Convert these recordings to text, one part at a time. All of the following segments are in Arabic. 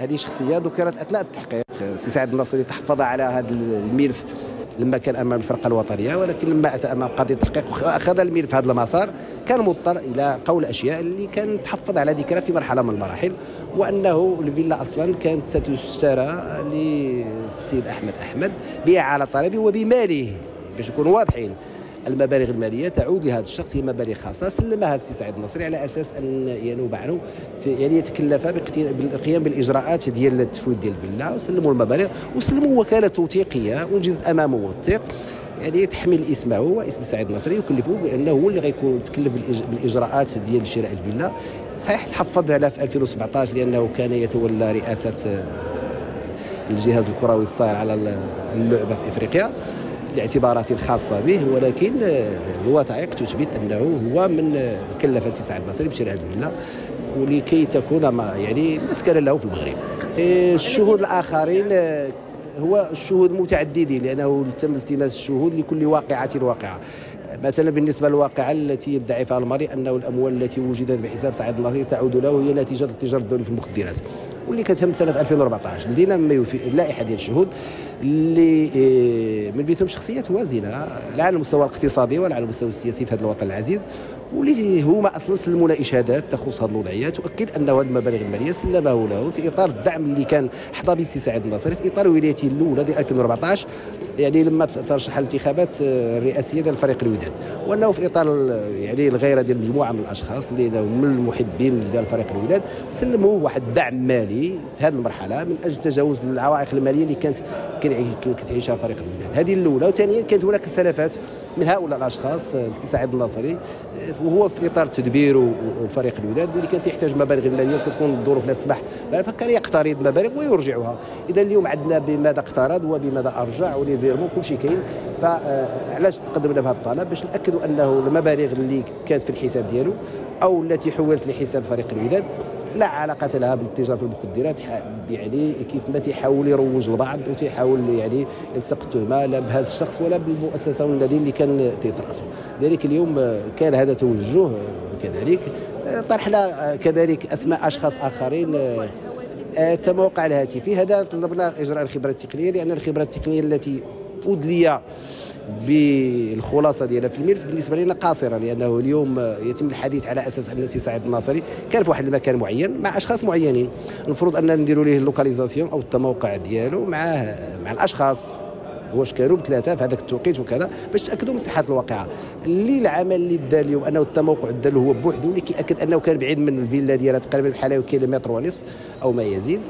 هذه شخصية ذكرت أثناء التحقيق. سي سعد الناصري تحفظ على هذا الملف لما كان أمام الفرقة الوطنية، ولكن لما أتى أمام قضية التحقيق وأخذ الملف هذا المسار كان مضطر إلى قول أشياء اللي كان تحفظ على ذكرها في مرحلة من المراحل، وأنه الفيلا أصلا كانت ستشترى للسيد أحمد بيع على طلبه وبماله، باش نكونوا واضحين. المبالغ الماليه تعود لهذا الشخص، هي مبالغ خاصه سلمها السي سعيد الناصري على اساس ان ينوب عنه، يعني يتكلف بالقيام بالاجراءات ديال التفويض ديال الفيلا، وسلموا المبالغ وسلموا وكاله توثيقيه وجزء امامه وثيق يعني تحمل اسمه واسم سعيد الناصري ويكلفوه بانه هو اللي غيكون تكلف بالاجراءات ديال شراء الفيلا. صحيح تحفظ على في 2017 لانه كان يتولى رئاسه الجهاز الكروي الصاير على اللعبه في افريقيا الاعتبارات الخاصة به، ولكن الوثائق تثبت أنه هو من كلف السي سعد الناصري بشراء هذه الفيلا ولكي تكون يعني مسكنا له في المغرب. الشهود الآخرين هو الشهود متعددين لأنه تم التماس الشهود لكل واقعة. مثلا بالنسبة للواقعة التي يدعي فيها المرء أنه الأموال التي وجدت بحساب سعد الناصري تعود له هي نتيجة التجارة الدولية في المخدرات واللي كتم سنة 2014. لدينا ما يوفي اللائحة ديال الشهود اللي من بينهم شخصيات وازنة لا على المستوى الاقتصادي ولا على المستوى السياسي في هذا الوطن العزيز، واللي هما أصلا سلمونا إشهادات تخص هذه الوضعية تؤكد أن هذه المبالغ المالية سلمه له في إطار الدعم اللي كان حظى به السي سعد الناصري في إطار ولايته الأولى ديال 2014 يعني لما ترشح الانتخابات الرئاسية ديال فريق الوداد، وأنه في إطار يعني الغيرة ديال مجموعة من الأشخاص اللي من المحبين ديال فريق الوداد سلموه واحد الدعم مالي في هذه المرحلة من أجل تجاوز العوائق المالية اللي كتعيشها فريق الوداد. هذه الأولى، وثانيا كانت هناك سلفات من هؤلاء الأشخاص السي سعد الناصري وهو في اطار تدبير فريق الوداد واللي كان تحتاج مبالغ ماليه وكتكون الظروف لا تسمح، فكان يقترض مبالغ ويرجعها. اذا اليوم عندنا بماذا اقترض وبماذا ارجع وليفيرمون كلشي كاين، فعلاش تقدمنا بهذا الطلب باش ناكدوا انه المبالغ اللي كانت في الحساب ديالو او التي حولت لحساب فريق الوداد لا علاقه لها بالتجاره في المخدرات، يعني كيف ما تيحاول يروج البعض وتيحاول يعني يلصق التهمه لا بهذا الشخص ولا بالمؤسسه ولا الذين اللي كان تيتراسوا. لذلك اليوم كان هذا توجه، كذلك طرحنا كذلك اسماء اشخاص اخرين تم وقع الهاتفي. هذا طلبنا اجراء الخبره التقنيه لان الخبره التقنيه التي ادلي بالخلاصه ديالها في الملف بالنسبه لنا قاصره، لانه اليوم يتم الحديث على اساس ان السي سعد الناصري كان في واحد المكان معين مع اشخاص معينين، المفروض ان نديروا ليه اللوكاليزاسيون او التموقع ديالو مع الاشخاص واش كانوا بثلاثه في هذاك التوقيت وكذا باش تاكدوا من صحه الواقعه. اللي العمل اللي دار اليوم انه التموقع دار هو بوحده اللي كياكد انه كان بعيد من الفيلا ديالها تقريبا بحال كيلومتر ونصف او ما يزيد،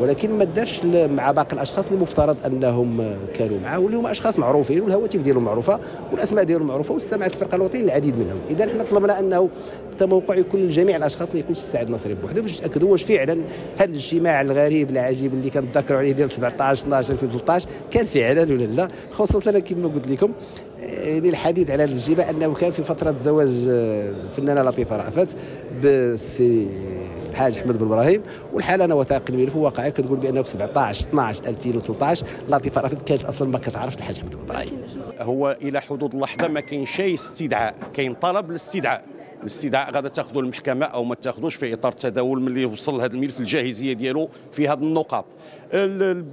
ولكن ما دارش مع باقي الاشخاص اللي مفترض انهم كانوا معاه واللي هما اشخاص معروفين والهواتف ديالهم معروفه والاسماء ديالهم معروفه واستمعت الفرقه الوطنيه العديد منهم. اذا حنا طلبنا انه التموقع يكون لجميع الاشخاص ما يكونش سعد الناصري بوحده باش نتاكدوا واش فعلا هذا الاجتماع الغريب العجيب اللي كنتذكروا عليه ديال 17/12/2013 كان فعلا ولا لا، خصوصا كما قلت لكم يعني الحديث على هذا الاجتماع انه كان في فتره زواج الفنانه لطيفه رأفت بالسي الحاج احمد بن ابراهيم، والحاله انا وثائق الملف واقعي كتقول بانه في 17/12/2013 لطيفه رأفت كانت اصلا ما كتعرفش الحاج احمد بن ابراهيم. هو الى حدود اللحظه ما كاين شي استدعاء، كاين طلب للاستدعاء، الاستدعاء غادا تاخذوا المحكمه او ما تاخذوش في اطار التداول ملي يوصل هذا الملف الجاهزيه ديالو في هذه النقاط.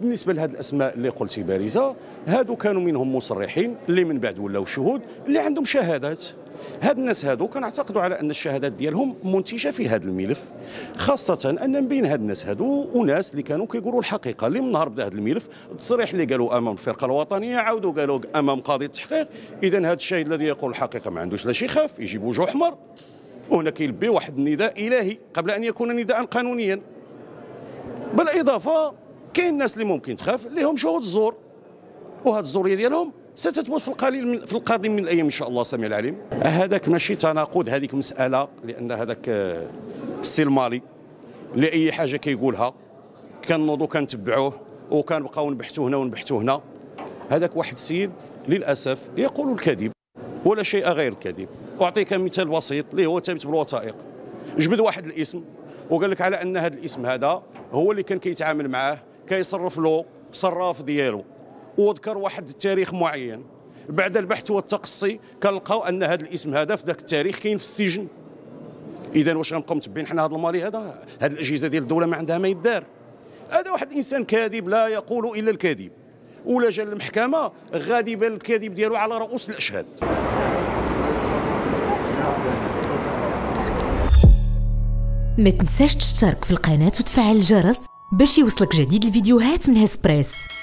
بالنسبه لهذه الاسماء اللي قلتي بارزه، هادو كانوا منهم مصرحين اللي من بعد ولاو شهود اللي عندهم شهادات. هاد الناس هادو كنعتقدوا على ان الشهادات ديالهم منتجه في هذا الملف، خاصه ان من بين هاد الناس هادو اناس اللي كانوا كيقولوا الحقيقه اللي من نهار بدا هذا الملف، التصريح اللي قالوا امام الفرقه الوطنيه عاودوا قالوا امام قاضي التحقيق. اذا هذا الشيء الذي يقول الحقيقه ما عندوش لا شي خاف، يجيب وجهه احمر وهنا كيلبي واحد النداء الهي قبل ان يكون نداء قانونيا. بالاضافه كاين الناس اللي ممكن تخاف اللي هم شهود الزور، وهاد الزوريه ديالهم ستتموت في القليل في القادم من الايام ان شاء الله سميع العليم. هذاك ماشي تناقض، هذيك مساله لان هذاك السي المالي اللي اي حاجه كيقولها كنوضوا كنتبعوه وكنبقاو نبحثوا هنا ونبحثوا هنا، هذاك واحد السيد للاسف يقول الكذب ولا شيء غير الكذب. اعطيك مثال بسيط اللي هو ثابت بالوثائق، جبد واحد الاسم وقال لك على ان هذا الاسم هذا هو اللي كان كيتعامل معاه كيصرف له صراف ديالو، وذكر واحد التاريخ معين. بعد البحث والتقصي كنلقاو ان هذا الاسم هذا في ذاك التاريخ كاين في السجن، اذا واش غنبقاو متبعين حنا هذا المالي هذا؟ هذه الاجهزه ديال الدوله ما عندها ما يدار. هذا واحد الانسان كاذب لا يقول الا الكذب، ولا جا للمحكمه غادي يبان الكذب ديالو على رؤوس الاشهاد. ما تنساش تشترك في القناه وتفعل الجرس باش يوصلك جديد الفيديوهات من هسبريس.